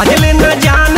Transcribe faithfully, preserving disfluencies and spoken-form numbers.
अगले न जान।